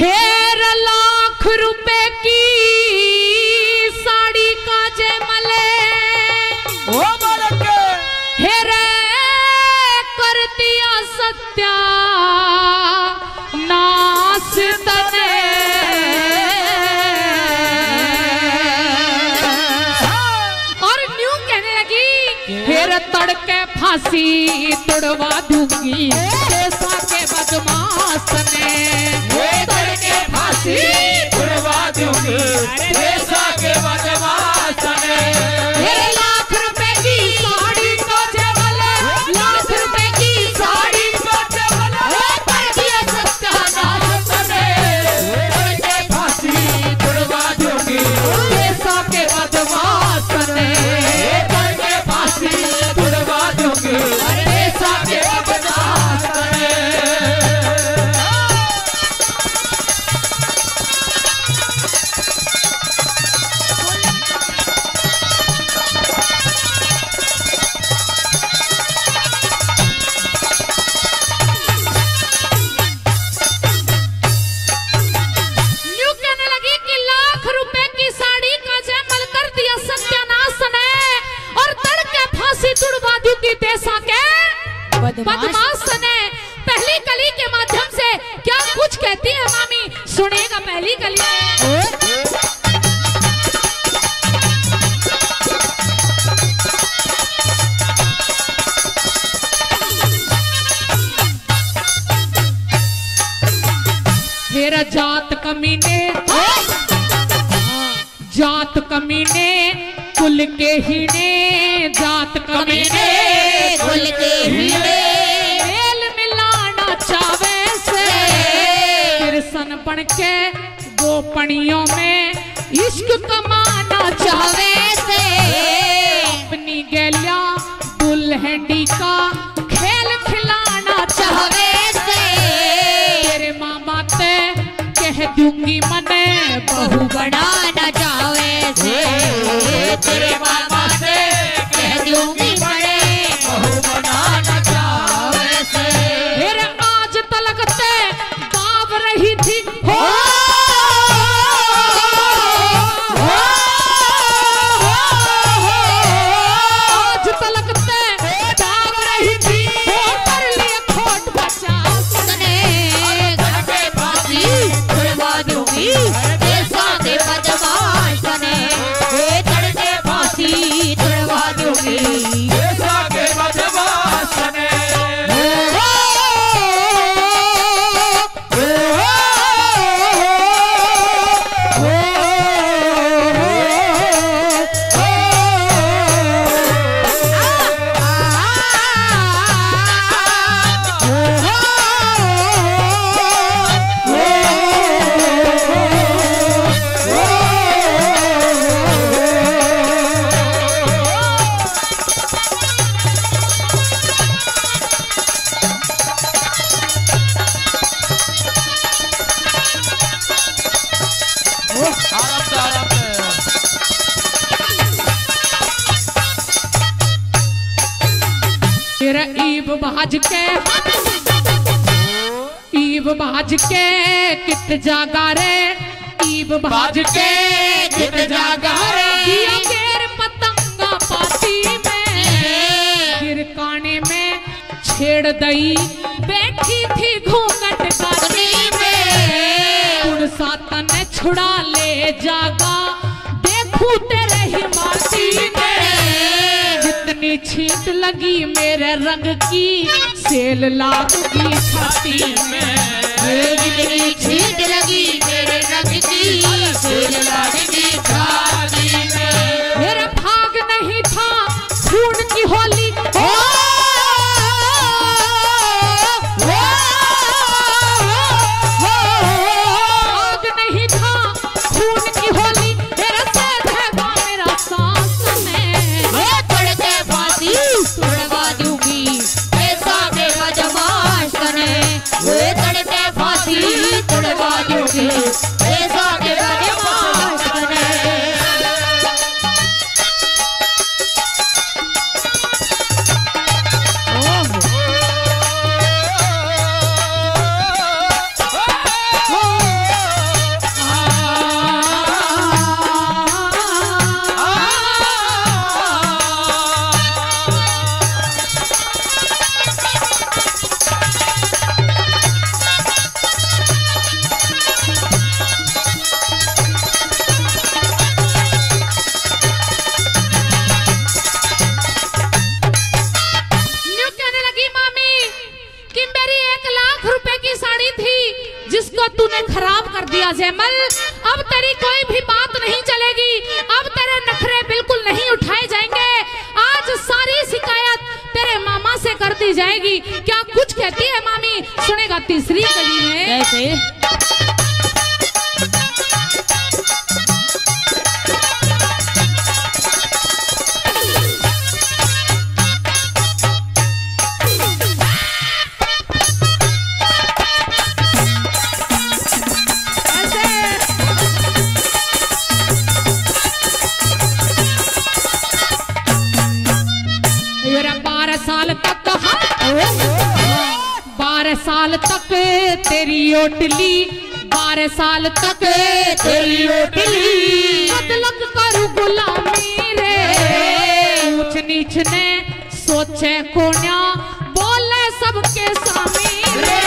हेर लाख रुपए की साड़ी का जयमले हेर कर दिया सत्या नाश तने और न्यू कहने लगी हेर तड़के फांसी तुड़वा दूंगी जैसा के बदमाश ने तुड़वा दूंगी जैसा के बदमाश ने लाख रुपए की साड़ी को जयमले लाख रुपए की साड़ी को जयमले कर दिया सत्यानाश तने तड़ के फांसी तुड़वा दूंगी जैसा के बदमाश तने तड़ के फांसी तुड़वा दूंगी जैसा के बदमाश तने बदमाश ने पहली कली के माध्यम से क्या कुछ कहती है मामी सुनेगा पहली कली में हेरा जात कमीने कुल के हीने जात कमीने कुल के हीने बन के गोपनियों में इश्क कमाना चाहे से अपनी गैलिया दुल्हडी का खेल खिलाना चाहे से तेरे मामा ते कह दूंगी मने बहू बनाना चाहे से तेरे मामा से कह दूंगी मने बहू बनाना चाहे से तेरे आज तलक ते दाव रही थी बाज के कित जागा रे ईब बाज के कित जागा रे दिया केर पतंगा पाती में गिरकाने में छेड़ दई बैठी थी घूंघट काटी में उड़सा तने छुड़ा ले जागा देखू तेरे हिमाती में जितनी छींट लगी मेरे रंग की सेल लागूगी छाती में जितनी छींट लगी मेरे रंग की सेल लागूगी छाती में मेरा भाग नहीं था खून की होली भाग नहीं था खून की होली मेरा सर है मेरा सांस में तड़ के फांसी तुड़वा दूंगी ऐसा मेरा जवान करे तड़ के को तूने खराब कर दिया जयमल। अब तेरी कोई भी बात नहीं चलेगी, अब तेरे नखरे बिल्कुल नहीं उठाए जाएंगे। आज सारी शिकायत तेरे मामा से कर दी जाएगी। क्या कुछ कहती है मामी, सुनेगा तीसरी गली में। कैसे बारह साल तक तेरी ओटली बदलक करू गुलामी रे। ऊंच नीच ने सोचे कोन्या बोले सबके सामी रे।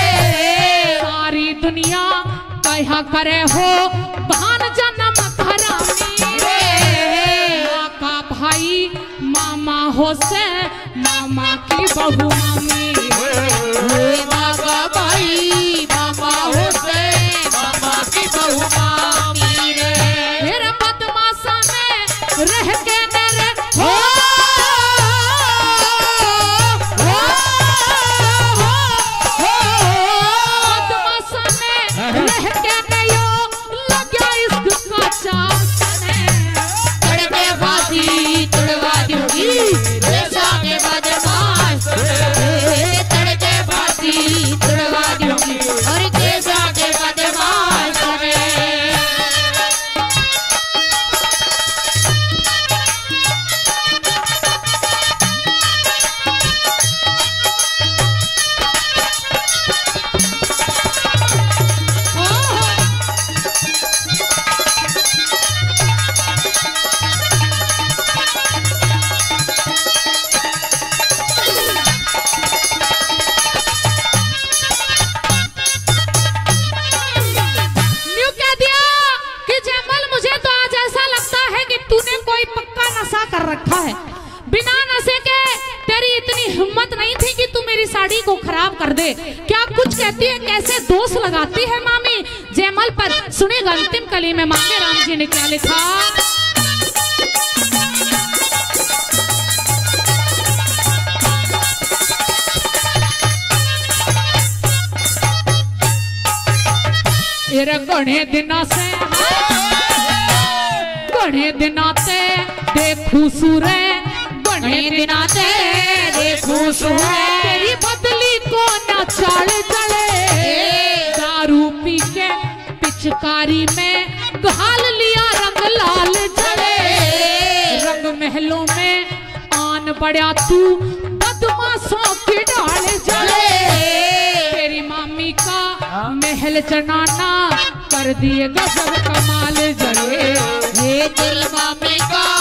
सारी दुनिया कहा करे हो भान जन्म खरामी रे। आका भाई मामा हो से मामा की बहू मामी में मंगे राम जी ने क्या लिखा। घने दिना से देखू सूरे तेरी बदली को न चाल चले। दारू पी के पिचकारी में हाल लिया रंग लाल चढ़े। रंग महलों में आन पड़ा तू बदमाशों की डाल चढ़े। तेरी मामी का महल चढ़ाना कर दिए गजब कमाल जड़े। तेरी मामी का